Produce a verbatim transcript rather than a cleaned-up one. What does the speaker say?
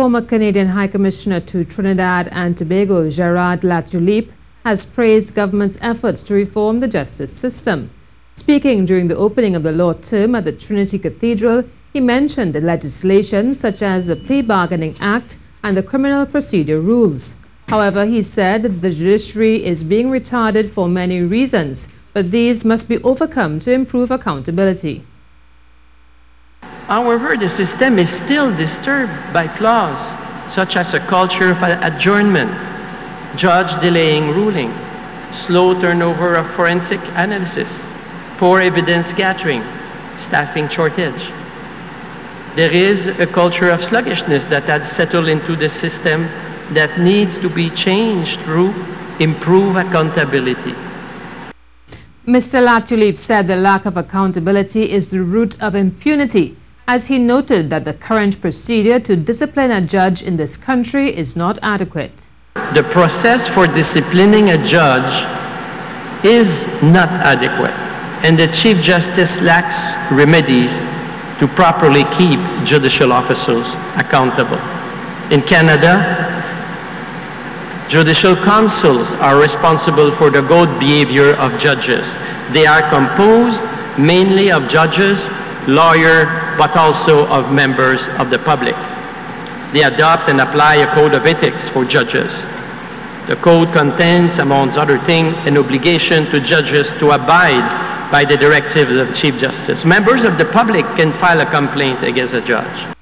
Former Canadian High Commissioner to Trinidad and Tobago, Gerard Latulippe, has praised government's efforts to reform the justice system. Speaking during the opening of the law term at the Trinity Cathedral, he mentioned the legislation such as the Plea Bargaining Act and the Criminal Procedure Rules. However, he said the judiciary is being retarded for many reasons, but these must be overcome to improve accountability. However, the system is still disturbed by flaws, such as a culture of adjournment, judge delaying ruling, slow turnover of forensic analysis, poor evidence gathering, staffing shortage. There is a culture of sluggishness that has settled into the system that needs to be changed through improved accountability. Mister Latulippe said the lack of accountability is the root of impunity, as he noted that the current procedure to discipline a judge in this country is not adequate. The process for disciplining a judge is not adequate, and the Chief Justice lacks remedies to properly keep judicial officers accountable. In Canada, judicial councils are responsible for the good behavior of judges. They are composed mainly of judges, lawyers, but also of members of the public. They adopt and apply a code of ethics for judges. The code contains, among other things, an obligation to judges to abide by the directives of the Chief Justice. Members of the public can file a complaint against a judge.